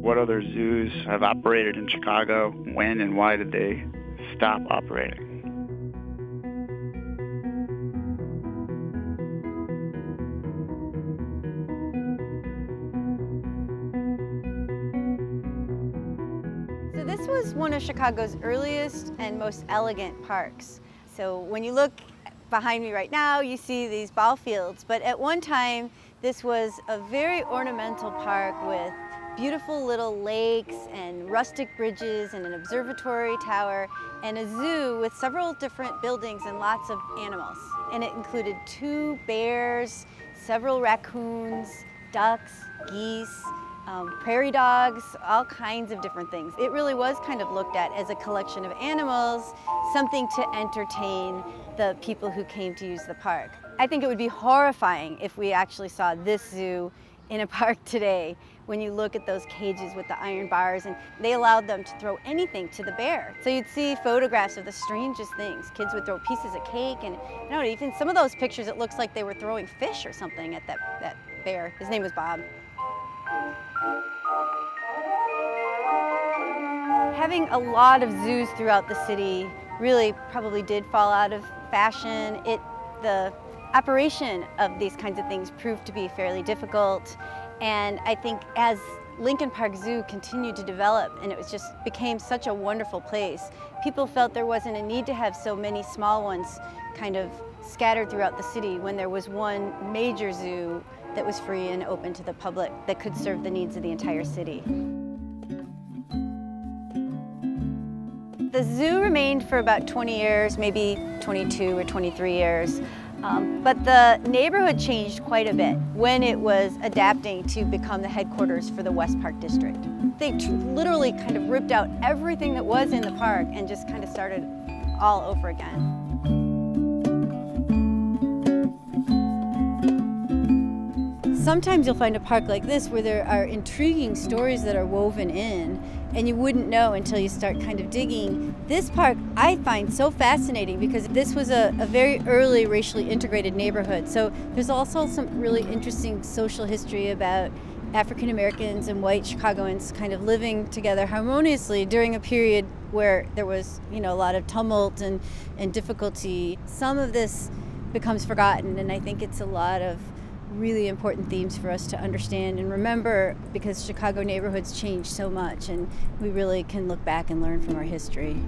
What other zoos have operated in Chicago? When and why did they stop operating? So this was one of Chicago's earliest and most elegant parks. So when you look behind me right now, you see these ball fields. But at one time, this was a very ornamental park with beautiful little lakes and rustic bridges and an observatory tower and a zoo with several different buildings and lots of animals. And it included 2 bears, several raccoons, ducks, geese, prairie dogs, all kinds of different things. It really was kind of looked at as a collection of animals, something to entertain the people who came to use the park. I think it would be horrifying if we actually saw this zoo in a park today, when you look at those cages with the iron bars, and they allowed them to throw anything to the bear. So you'd see photographs of the strangest things. Kids would throw pieces of cake, and you know, even some of those pictures, it looks like they were throwing fish or something at that bear. His name was Bob. Having a lot of zoos throughout the city really probably did fall out of fashion. The operation of these kinds of things proved to be fairly difficult, and I think as Lincoln Park Zoo continued to develop and it was just became such a wonderful place, people felt there wasn't a need to have so many small ones kind of scattered throughout the city when there was one major zoo that was free and open to the public that could serve the needs of the entire city. The zoo remained for about 20 years, maybe 22 or 23 years. But the neighborhood changed quite a bit when it was adapting to become the headquarters for the West Park District. They literally kind of ripped out everything that was in the park and just kind of started all over again. Sometimes you'll find a park like this where there are intriguing stories that are woven in, and you wouldn't know until you start kind of digging. This park I find so fascinating because this was a very early racially integrated neighborhood. So there's also some really interesting social history about African Americans and white Chicagoans kind of living together harmoniously during a period where there was, you know, a lot of tumult and difficulty. Some of this becomes forgotten, and I think it's a lot of really important themes for us to understand and remember, because Chicago neighborhoods change so much and we really can look back and learn from our history.